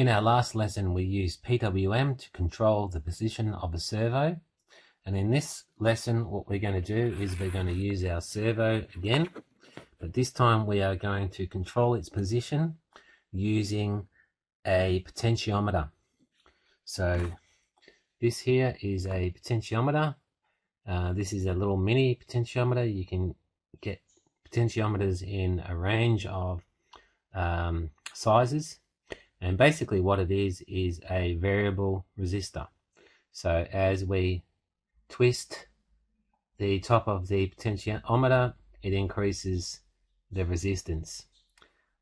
In our last lesson, we used PWM to control the position of a servo. And in this lesson, what we're going to do is we're going to use our servo again. But this time we are going to control its position using a potentiometer. So this here is a potentiometer. This is a little mini potentiometer. You can get potentiometers in a range of sizes. And basically what it is a variable resistor. So as we twist the top of the potentiometer, it increases the resistance.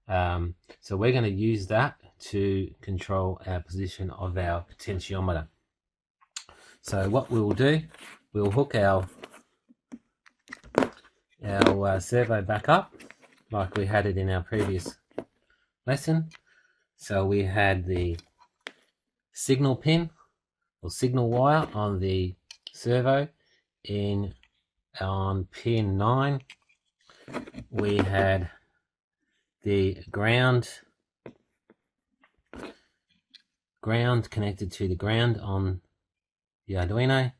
So we're going to use that to control our position of our potentiometer. So what we'll do, we'll hook our servo back up like we had it in our previous lesson. So we had the signal pin or signal wire on the servo. On pin 9 we had the ground connected to the ground on the Arduino,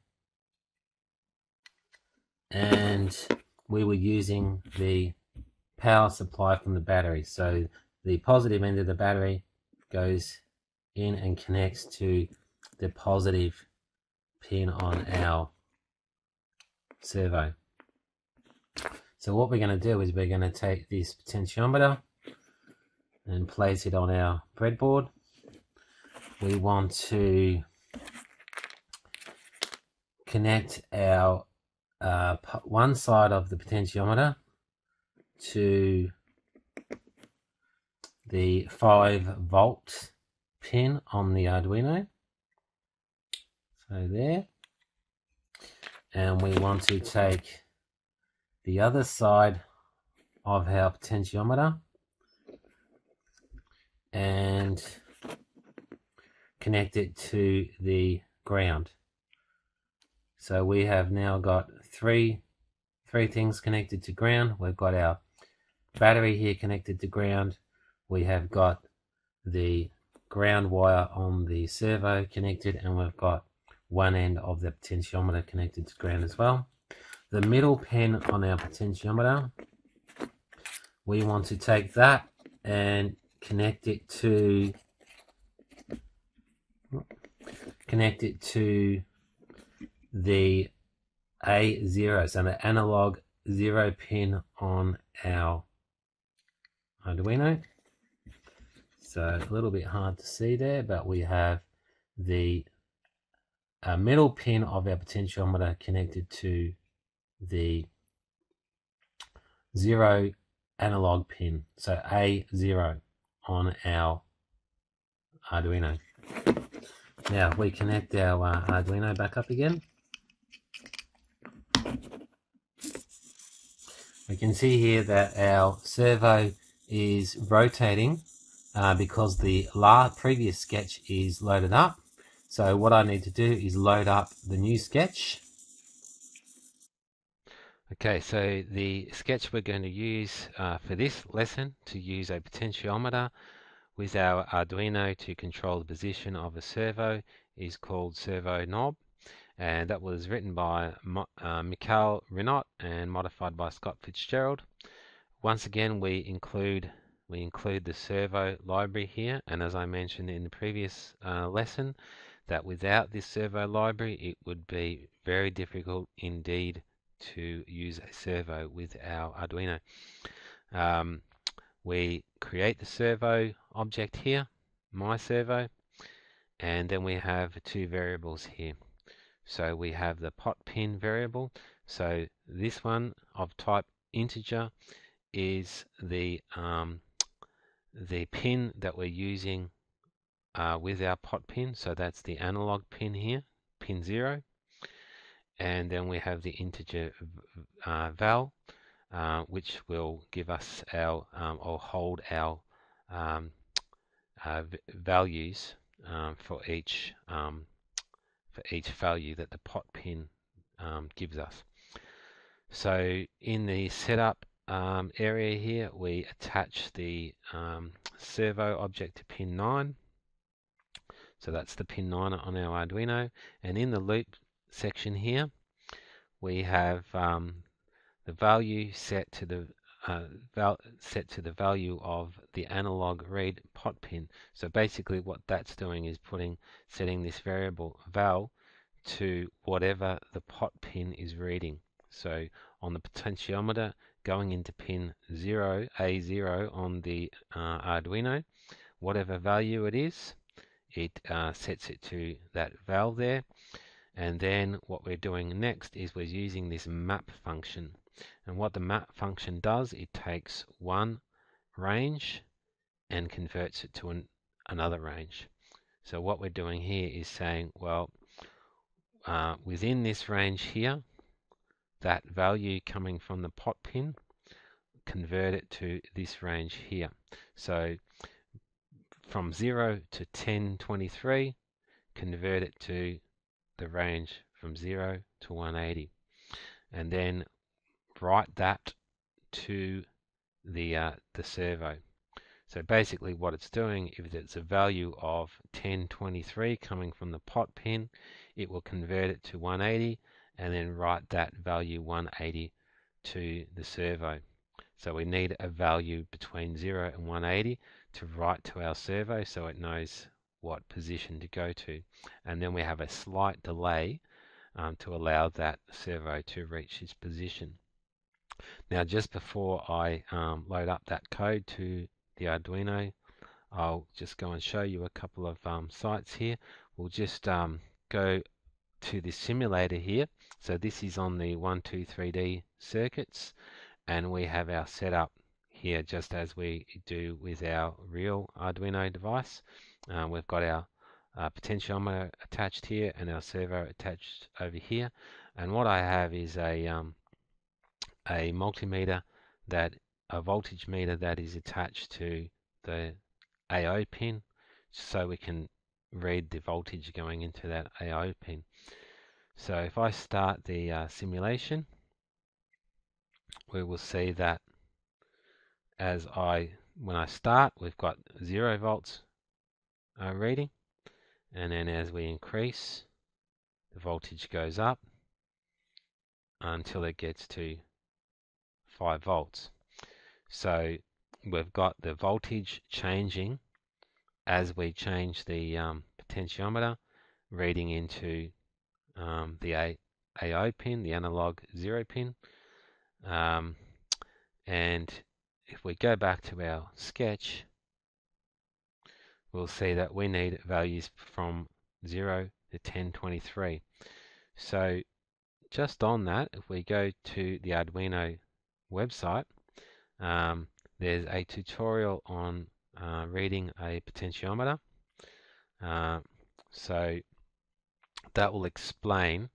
and we were using the power supply from the battery. So the positive end of the battery goes in and connects to the positive pin on our servo. So what we're going to do is we're going to take this potentiometer and place it on our breadboard. We want to connect our one side of the potentiometer to the 5-volt pin on the Arduino. So there. And we want to take the other side of our potentiometer and connect it to the ground. So we have now got three things connected to ground. We've got our battery here connected to ground. We have got the ground wire on the servo connected, and we've got one end of the potentiometer connected to ground as well. The middle pin on our potentiometer, we want to take that and connect it to the A0, so the analog 0 pin on our Arduino. So a little bit hard to see there, but we have the middle pin of our potentiometer connected to the 0 analog pin, so A0 on our Arduino. Now we connect our Arduino back up again. We can see here that our servo is rotating because the previous sketch is loaded up. So what I need to do is load up the new sketch. Okay, so the sketch we're going to use for this lesson to use a potentiometer with our Arduino to control the position of a servo is called Servo Knob, and that was written by Mikhail Renot and modified by Scott Fitzgerald. Once again, we include the servo library here, and as I mentioned in the previous lesson, that without this servo library it would be very difficult indeed to use a servo with our Arduino. We create the servo object here, my servo, and then we have two variables here. So we have the pot pin variable, so this one of type integer is the pin that we're using with our pot pin, so that's the analog pin here, pin 0, and then we have the integer val, which will give us our or hold our values for each value that the pot pin gives us. So in the setup area here, we attach the servo object to pin 9, So that's the pin 9 on our Arduino. And in the loop section here, we have the value set to the value of the analog read pot pin. So basically what that's doing is setting this variable val to whatever the pot pin is reading. So on the potentiometer, going into pin 0, A0 on the Arduino, whatever value it is, it sets it to that val there. And then what we're doing next is we're using this map function. And what the map function does, it takes one range and converts it to another range. So what we're doing here is saying, well, within this range here, that value coming from the pot pin, convert it to this range here. So from 0 to 1023, convert it to the range from 0 to 180. And then write that to the servo. So basically what it's doing, if it's a value of 1023 coming from the pot pin, it will convert it to 180 and then write that value 180 to the servo. So we need a value between 0 and 180 to write to our servo so it knows what position to go to. And then we have a slight delay to allow that servo to reach its position. Now just before I load up that code to the Arduino, I'll just go and show you a couple of sites here. We'll just go to the simulator here. So this is on the 123D circuits, and we have our setup here just as we do with our real Arduino device. We've got our potentiometer attached here and our servo attached over here. And what I have is a multimeter, that a voltage meter that is attached to the AO pin, so we can read the voltage going into that AO pin. So if I start the simulation, we will see that when I start, we've got 0 volts reading, and then as we increase, the voltage goes up until it gets to 5 volts. So we've got the voltage changing as we change the potentiometer, reading into the AO pin, the analog 0 pin. And if we go back to our sketch, we'll see that we need values from 0 to 1023. So just on that, if we go to the Arduino website, there's a tutorial on reading a potentiometer, so that will explain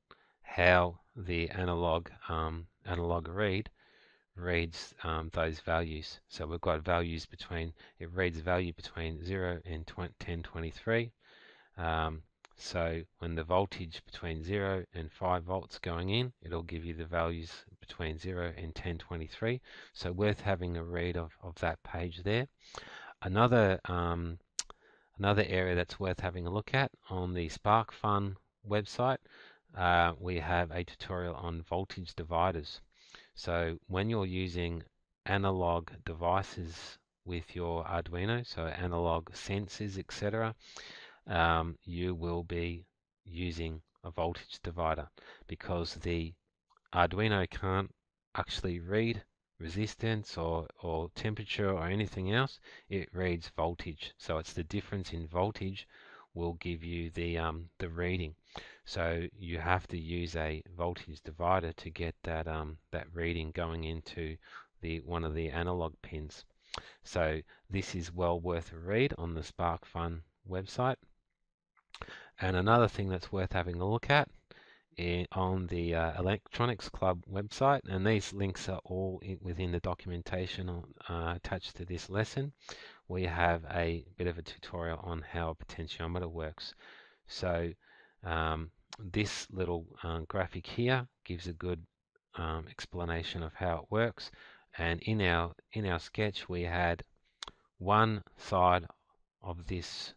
how the analog reads those values. So we've got values between, it reads value between 0 and 1023. So when the voltage between 0 and 5 volts going in, it'll give you the values between 0 and 1023. So worth having a read of that page there. Another area that's worth having a look at on the SparkFun website, we have a tutorial on voltage dividers. So when you're using analog devices with your Arduino, so analog sensors, etc., you will be using a voltage divider, because the Arduino can't actually read resistance or temperature or anything else. It reads voltage, so it's the difference in voltage will give you the reading. So you have to use a voltage divider to get that that reading going into the one of the analog pins. So this is well worth a read on the SparkFun website. And another thing that's worth having a look at on the Electronics Club website, and these links are all within the documentation attached to this lesson, we have a bit of a tutorial on how a potentiometer works. So this little graphic here gives a good explanation of how it works. And in our sketch, we had one side of this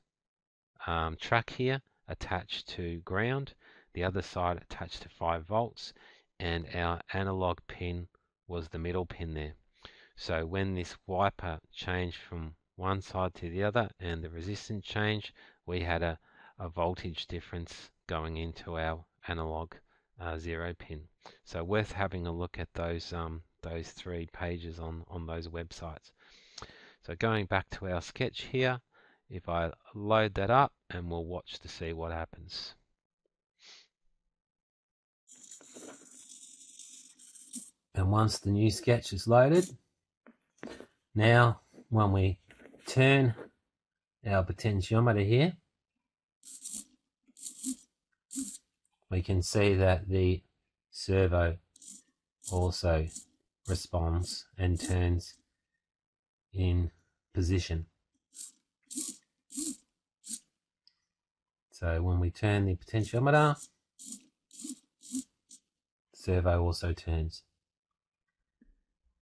track here attached to ground, the other side attached to 5 volts, and our analog pin was the middle pin there. So when this wiper changed from one side to the other and the resistance changed, we had a voltage difference going into our analog 0 pin. So worth having a look at those three pages on those websites. So going back to our sketch here, if I load that up, and we'll watch to see what happens. And once the new sketch is loaded, now when we turn our potentiometer here, we can see that the servo also responds and turns in position. So when we turn the potentiometer, servo also turns.